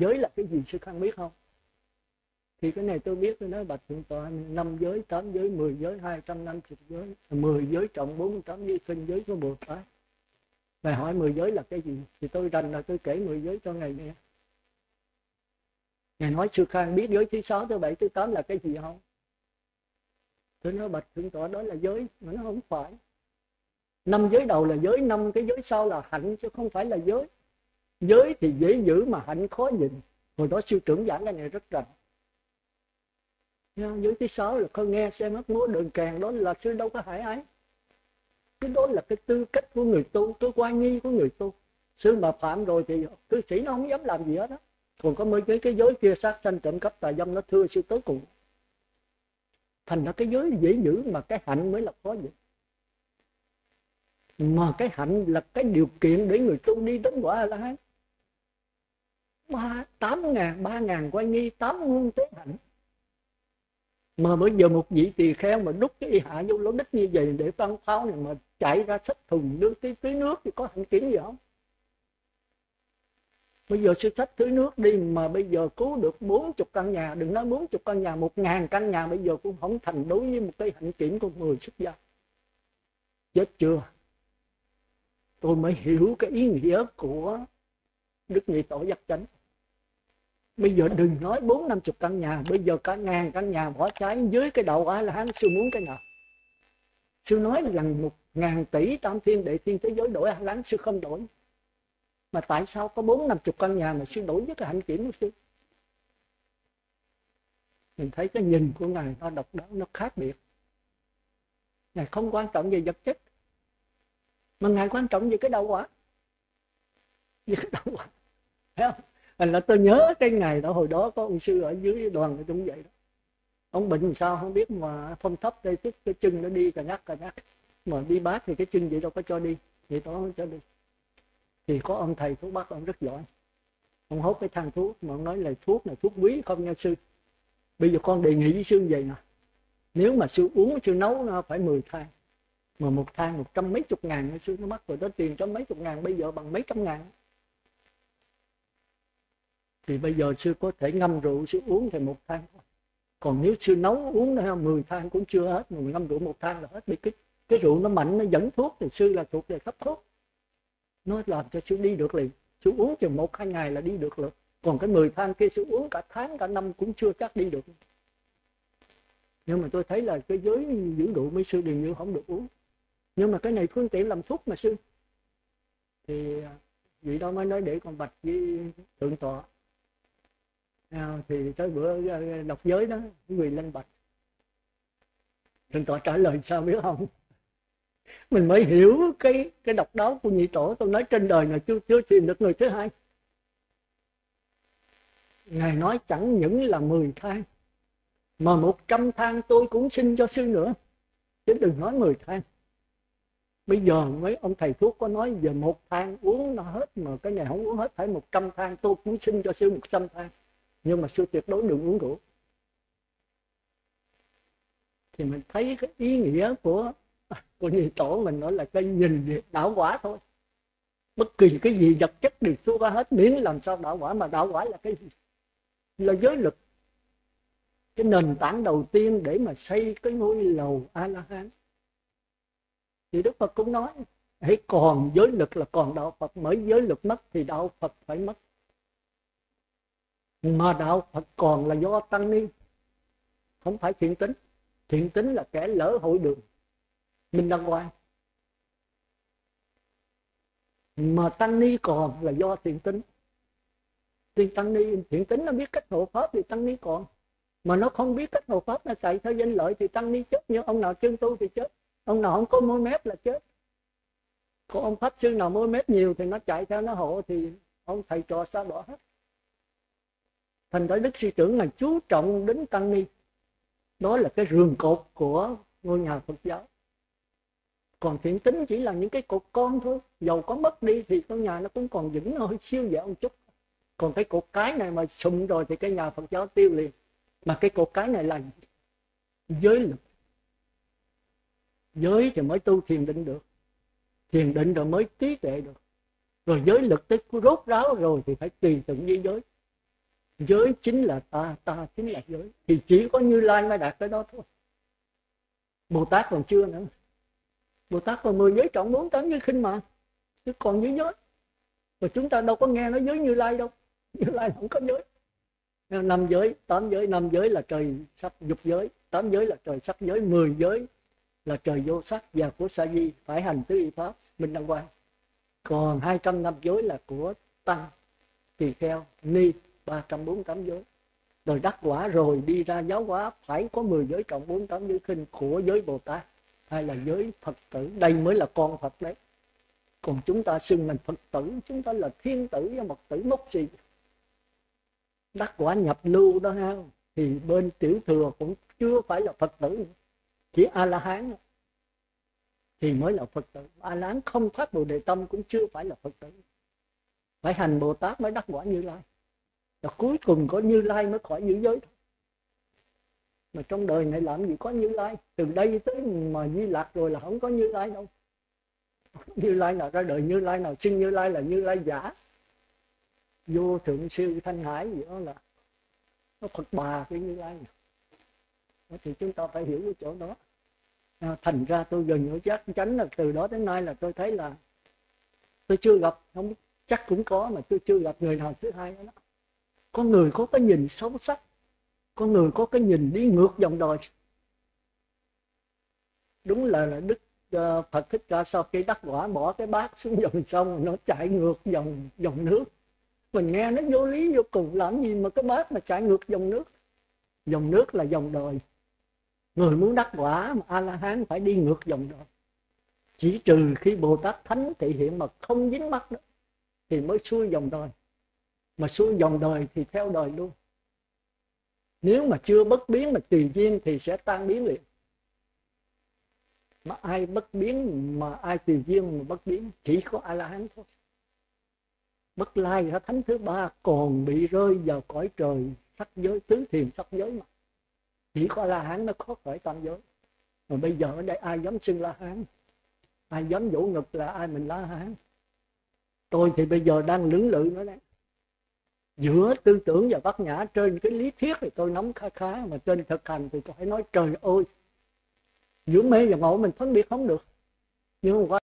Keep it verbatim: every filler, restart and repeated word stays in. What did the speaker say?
giới là cái gì sư Khang biết không? Thì cái này tôi biết, tôi nói bạch thượng tọa, năm giới, tám giới, mười giới, hai trăm năm chục giới, mười giới trọng bốn tám giới, kinh giới của Bồ Tát. Ngài hỏi mười giới là cái gì? Thì tôi rành là tôi kể mười giới cho Ngài nghe. Ngài nói sư Khang biết giới thứ sáu, thứ bảy, thứ tám là cái gì không? Tôi nói bạch thượng tọa, đó là giới, mà nó không phải. Năm giới đầu là giới, năm cái giới sau là hạnh, chứ không phải là giới. Giới thì dễ giữ mà hạnh khó nhìn. Hồi đó sư trưởng giảng cái này rất rành. Giới thứ sáu là con nghe xem hát múa đờn kèn, đó là sư đâu có hải ấy. Cái đó là cái tư cách của người tu, cái oai nghi của người tu. Sư mà phạm rồi thì cư sĩ nó không dám làm gì hết đó. Còn có mấy cái, cái giới kia sát sanh trộm cắp tà dâm nó thưa sư tới cùng. Thành ra cái giới dễ giữ mà cái hạnh mới là khó giữ. Mà cái hạnh là cái điều kiện để người tu đi đến quả A La Hán. Tám ngàn, ba ngàn oai nghi, tám muôn tế hạnh. Mà bây giờ một vị tỳ kheo mà đút cái y hạ vô lỗ đít như vậy để phăng pháo này mà chạy ra xách thùng đưa cái tưới nước thì có hạnh kiểm gì không? Bây giờ sư xách tưới nước đi mà bây giờ cứu được bốn chục căn nhà, đừng nói bốn chục căn nhà, một ngàn căn nhà bây giờ cũng không thành đối với một cái hạnh kiểm của người xuất gia. Chết chưa? Tôi mới hiểu cái ý nghĩa của Đức Nhị Tổ Giác Chánh. Bây giờ đừng nói bốn năm chục căn nhà, bây giờ cả ngàn căn nhà bỏ cháy dưới cái đầu A La Hán, sư muốn cái nào? Sư nói rằng một ngàn tỷ tam thiên đệ thiên thế giới đổi A La Hán, sư không đổi. Mà tại sao có bốn năm chục căn nhà mà sư đổi với cái hạnh kiểm của sư? Mình thấy cái nhìn của Ngài nó độc đáo, nó khác biệt. Ngài không quan trọng về vật chất, mà Ngài quan trọng về cái đầu quả. Về cái đầu quả, thấy không? Thành là tôi nhớ cái ngày đó, hồi đó có ông sư ở dưới đoàn cũng vậy đó. Ông bệnh sao không biết mà phong thấp đây, tức cái chân nó đi cà nhắc cà nhắc. Mà đi bác thì cái chân vậy đâu có cho đi, vậy đó không cho đi. Thì có ông thầy thuốc bắc, ông rất giỏi. Ông hốt cái thang thuốc mà ông nói là thuốc này thuốc quý không nha sư. Bây giờ con đề nghị với sư vậy nè, nếu mà sư uống sư nấu nó phải mười thang. Mà một thang một trăm mấy chục ngàn sư, nó mắc rồi đó, tiền cho mấy chục ngàn bây giờ bằng mấy trăm ngàn. Thì bây giờ sư có thể ngâm rượu sư uống thì một thang thôi. Còn nếu sư nấu uống nữa mười thang cũng chưa hết, mình ngâm rượu một thang là hết. Vì cái, cái rượu nó mạnh nó dẫn thuốc thì sư là thuộc về cấp thuốc. Nó làm cho sư đi được liền. Sư uống chừng một hai ngày là đi được rồi. Còn cái mười thang kia sư uống cả tháng cả năm cũng chưa chắc đi được. Nhưng mà tôi thấy là cái giới dưỡng rượu mấy sư đều như không được uống. Nhưng mà cái này phương tiện làm thuốc mà sư. Thì vị đó mới nói để con bạch với thượng tọa. À, thì tới bữa đọc giới đó, người lên bạch thượng tọa trả lời sao biết không? Mình mới hiểu cái cái độc đáo của Nhị Tổ. Tôi nói trên đời này chưa chưa tìm được người thứ hai. Ngài nói chẳng những là mười thang mà một trăm thang tôi cũng xin cho sư nữa, chứ đừng nói mười thang. Bây giờ mấy ông thầy thuốc có nói giờ một thang uống nó hết, mà cái này không uống hết, phải một trăm thang tôi cũng xin cho sư một trăm thang. Nhưng mà sư tuyệt đối đừng uống rượu. Thì mình thấy cái ý nghĩa của của Nhị Tổ mình, nói là cái nhìn về đạo quả thôi. Bất kỳ cái gì vật chất đều xua qua hết, miễn làm sao đạo quả. Mà đạo quả là cái gì? Là giới lực, cái nền tảng đầu tiên để mà xây cái ngôi lầu A La Hán. Thì Đức Phật cũng nói hãy còn giới lực là còn đạo Phật, mới giới lực mất thì đạo Phật phải mất. Mà đạo Phật còn là do tăng ni, không phải thiện tính. Thiện tính là kẻ lỡ hội đường, mình đang ngoài. Mà tăng ni còn là do thiện tính. Thì tăng ni, thiện tính nó biết cách hộ pháp thì tăng ni còn. Mà nó không biết cách hộ pháp, nó chạy theo danh lợi thì tăng ni chết. Nhưng ông nào chân tu thì chết, ông nào không có môi mép là chết. Còn ông pháp sư nào môi mép nhiều thì nó chạy theo nó hộ, thì ông thầy trò xa bỏ hết. Thành ra Đức Sư Trưởng là chú trọng đến tăng ni. Đó là cái rường cột của ngôi nhà Phật giáo. Còn thiện tính chỉ là những cái cột con thôi. Dầu có mất đi thì ngôi nhà nó cũng còn vững hơi siêu dẻo một chút. Còn cái cột cái này mà sụn rồi thì cái nhà Phật giáo tiêu liền. Mà cái cột cái này là giới lực. Giới thì mới tu thiền định được. Thiền định rồi mới trí tuệ được. Rồi giới lực tức rốt ráo rồi thì phải tùy tận với giới. giới chính là ta, ta chính là giới. Thì chỉ có Như Lai mới đạt tới đó thôi. Bồ Tát còn chưa nữa. Bồ Tát còn mười giới trọng bốn tánh giới khinh mà, chứ còn dưới giới. Và chúng ta đâu có nghe nói giới Như Lai đâu. Như Lai không có giới. Năm giới, tám giới, năm giới là trời sắc dục giới, tám giới là trời sắc giới, mười giới là trời vô sắc và của Sa Di, phải hành tứ y pháp, Minh Đăng Quang. Còn hai trăm năm giới là của Tăng, Tỳ Kheo, Ni, ba trăm bốn mươi tám giới. Rồi đắc quả rồi đi ra giáo hóa phải có mười giới trọng bốn mươi tám giới khinh của giới Bồ Tát hay là giới Phật tử. Đây mới là con Phật đấy. Còn chúng ta xưng mình Phật tử, chúng ta là thiên tử và mật tử mốc gì. Đắc quả nhập lưu đó ha, thì bên tiểu thừa cũng chưa phải là Phật tử nữa. Chỉ A-la-hán thì mới là Phật tử. A-la-hán không phát Bồ Đề Tâm cũng chưa phải là Phật tử. Phải hành Bồ Tát mới đắc quả Như Lai. Và cuối cùng có Như Lai mới khỏi giữ giới thôi. Mà trong đời này làm gì có Như Lai. Từ đây tới mà Di Lạc rồi là không có Như Lai đâu. Như Lai nào ra đời, Như Lai nào xin Như Lai là Như Lai giả. Vô thượng siêu Thanh Hải gì đó là nó Phật bà cái Như Lai này. Thì chúng ta phải hiểu cái chỗ đó. À, thành ra tôi gần hiểu chắc chắn là từ đó đến nay là tôi thấy là tôi chưa gặp, không chắc cũng có mà tôi chưa gặp người nào thứ hai đó. Có người có cái nhìn sâu sắc, có người có cái nhìn đi ngược dòng đời. Đúng là, là Đức uh, Phật Thích Ca sau khi đắc quả bỏ cái bát xuống dòng sông, nó chạy ngược dòng dòng nước. Mình nghe nó vô lý vô cùng, làm gì mà cái bát mà chạy ngược dòng nước. Dòng nước là dòng đời. Người muốn đắc quả mà A-la-hán phải đi ngược dòng đời. Chỉ trừ khi Bồ Tát Thánh thị hiện mà không dính mắc đó, thì mới xuôi dòng đời. Mà xuôi dòng đời thì theo đời luôn. Nếu mà chưa bất biến mà tùy duyên thì sẽ tan biến liền. Mà ai bất biến mà ai tùy duyên mà bất biến, chỉ có A-la-hán thôi. Bất lai là thánh thứ ba còn bị rơi vào cõi trời sắc giới, tứ thiền sắc giới mà. Chỉ có A-la-hán nó khó khỏi tam giới. Mà bây giờ ở đây ai dám xưng A-la-hán? Ai dám vỗ ngực là ai mình A-la-hán? Tôi thì bây giờ đang lưỡng lự nữa đấy. Giữa tư tưởng và bát nhã, trên cái lý thuyết thì tôi nắm khá khá, mà trên thực hành thì tôi phải nói trời ơi. Giữa mê và ngộ mình phân biệt không được. Nhưng mà